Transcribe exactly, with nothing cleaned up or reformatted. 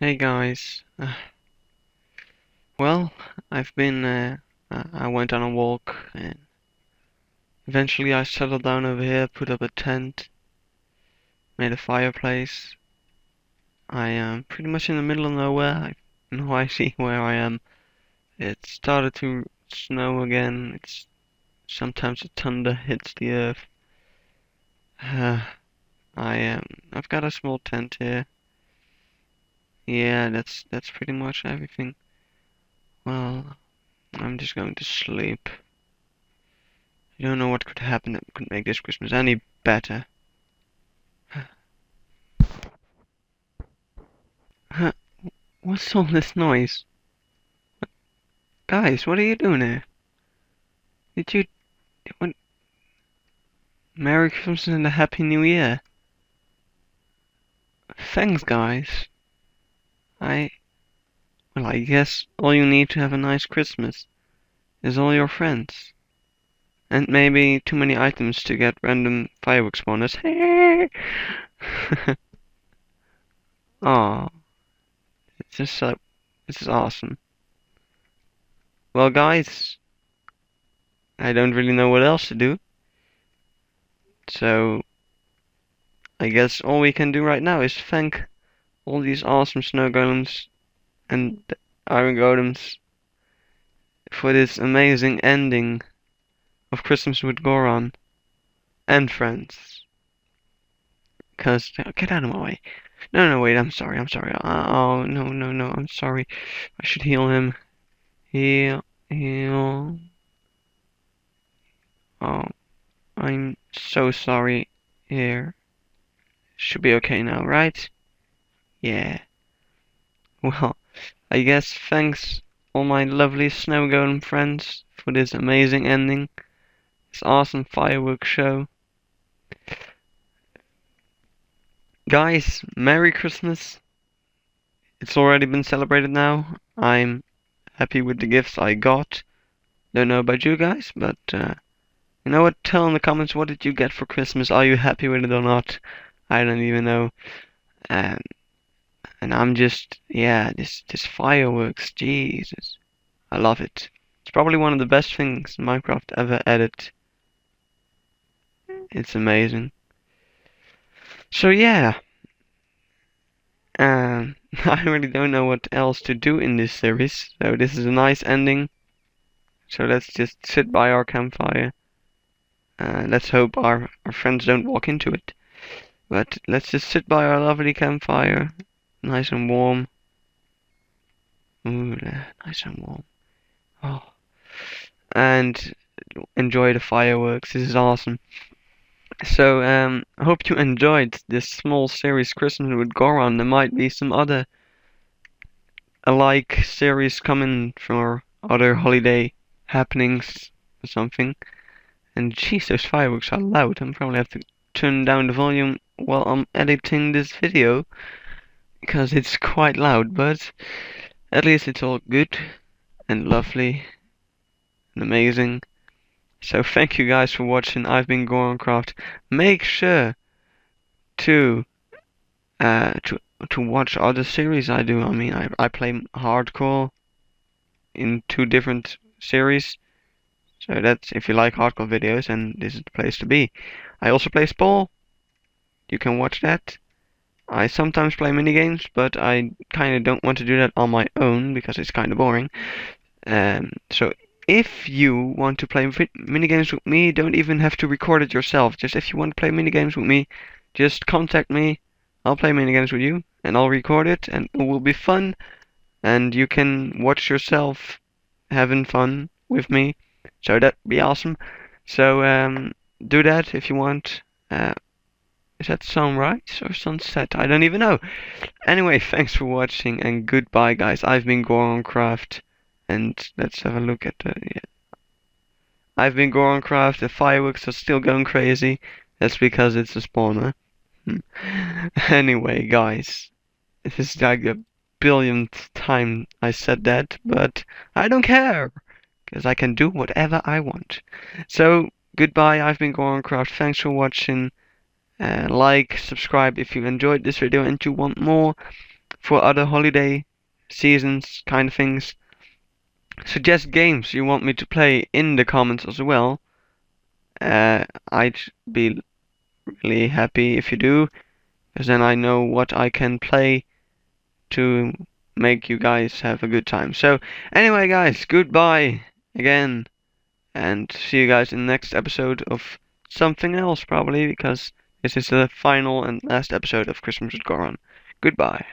Hey guys, uh, well, I've been, uh, I went on a walk and eventually I settled down over here, put up a tent, made a fireplace. I am pretty much in the middle of nowhere. I have no idea where I am. It started to snow again. It's sometimes the thunder hits the earth. Uh, I um, I've got a small tent here. Yeah, that's that's pretty much everything. Well, I'm just going to sleep. I don't know what could happen that could make this Christmas any better. Huh? What's all this noise? What? Guys, what are you doing here? Did you... What? Merry Christmas and a Happy New Year. Thanks, guys. I... Well, I guess all you need to have a nice Christmas is all your friends. And maybe too many items to get random fireworks bonus. Hey! Aww. It's just so... This is awesome. Well, guys, I don't really know what else to do. So, I guess all we can do right now is thank all these awesome snow golems and iron golems for this amazing ending of Christmas with Goron and friends. Cause oh, get out of my way! No, no, wait. I'm sorry. I'm sorry. Oh, no, no, no. I'm sorry. I should heal him. Heal, heal. Oh, I'm so sorry. Here, should be okay now, right? Yeah. Well, I guess thanks all my lovely snow golem friends for this amazing ending. This awesome fireworks show. Guys, Merry Christmas. It's already been celebrated now. I'm happy with the gifts I got. Don't know about you guys, but uh, you know what? Tell in the comments, what did you get for Christmas? Are you happy with it or not? I don't even know. Um, And I'm just, yeah, this, this fireworks, Jesus. I love it. It's probably one of the best things Minecraft ever added. It's amazing. So, yeah. Um, I really don't know what else to do in this series. So, this is a nice ending. So, let's just sit by our campfire. Uh, let's hope our, our friends don't walk into it. But, let's just sit by our lovely campfire. Nice and warm. Ooh, nice and warm. Oh, and enjoy the fireworks. This is awesome. So, um, I hope you enjoyed this small series Christmas with Goron. There might be some other alike series coming from other holiday happenings or something. And jeez, those fireworks are loud. I'm probably have to turn down the volume while I'm editing this video, because it's quite loud, but at least it's all good and lovely and amazing. So thank you guys for watching. I've been GoronCraft. Make sure to uh, to to watch other series I do. I mean, I I play hardcore in two different series, so that's if you like hardcore videos, and this is the place to be. I also play Spore. You can watch that. I sometimes play minigames, but I kind of don't want to do that on my own because it's kind of boring. Um, so if you want to play minigames with me, don't even have to record it yourself. Just if you want to play minigames with me, just contact me. I'll play minigames with you, and I'll record it, and it will be fun. And you can watch yourself having fun with me. So that'd be awesome. So um, do that if you want. Uh, Is that sunrise or sunset? I don't even know. Anyway, thanks for watching and goodbye, guys. I've been GoronCraft, and let's have a look at the... Yeah. I've been GoronCraft. The fireworks are still going crazy. That's because it's a spawner. Anyway, guys, this is like a billionth time I said that, but I don't care, because I can do whatever I want. So, goodbye. I've been GoronCraft. Thanks for watching. Uh, like, subscribe if you enjoyed this video and you want more, for other holiday seasons kind of things. Suggest games you want me to play in the comments as well. Uh, I'd be really happy if you do, because then I know what I can play to make you guys have a good time. So anyway guys, goodbye again, and see you guys in the next episode of something else probably, because this is the final and last episode of Christmas with Goron. Goodbye.